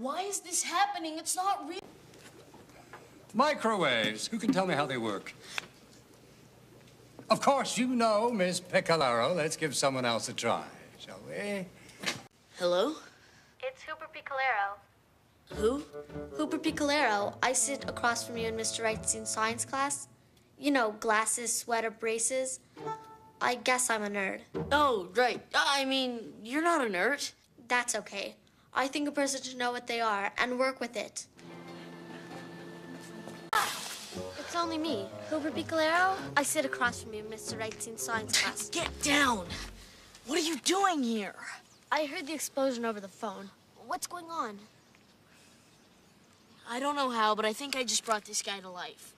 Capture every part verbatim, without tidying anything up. Why is this happening? It's not real. Microwaves. Who can tell me how they work? Of course, you know, Miss Pickalero. Let's give someone else a try, shall we? Hello? It's Hooper Pickalero. Who? Hooper Pickalero. I sit across from you in Mister Wrightstein's science class. You know, glasses, sweater, braces. I guess I'm a nerd. Oh, right. I mean, you're not a nerd. That's okay. I think a person should know what they are and work with it. It's only me, Hooper Pickalero. I sit across from you in Mister Wrightstein's science class. Get down! What are you doing here? I heard the explosion over the phone. What's going on? I don't know how, but I think I just brought this guy to life.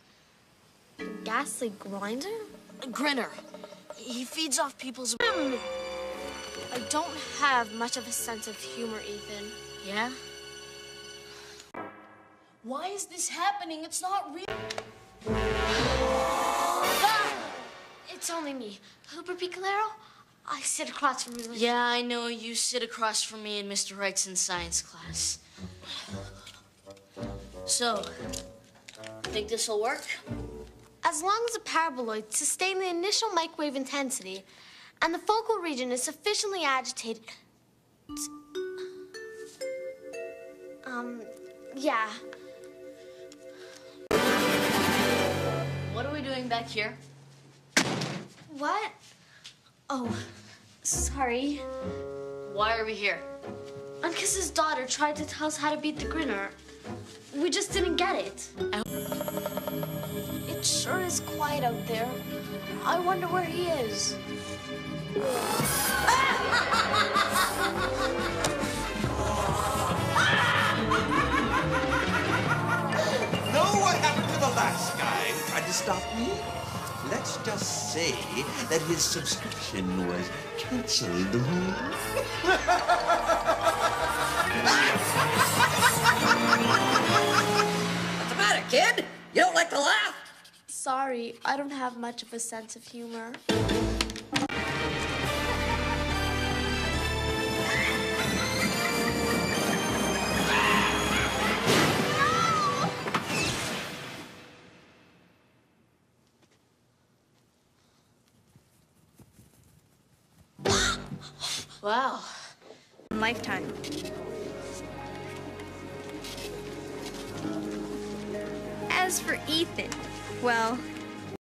Ghastly Grinder? Grinner. He feeds off people's... Mm. I don't have much of a sense of humor, Ethan. Yeah? Why is this happening? It's not real. Ah! It's only me. Hooper Pickalero? I sit across from you. Yeah, I know. You sit across from me in Mister Wrightson's science class. So, think this will work? As long as the paraboloids sustain the initial microwave intensity and the focal region is sufficiently agitated... Um, yeah. What are we doing back here? What? Oh, sorry. Why are we here? Unkiss's daughter tried to tell us how to beat the Grinner. We just didn't get it. It sure is quiet out there. I wonder where he is. Know what happened to the last guy who tried to stop me? Let's just say that his subscription was canceled. What's the matter, kid? You don't like to laugh? Sorry, I don't have much of a sense of humor. Wow. Lifetime. As for Ethan, well...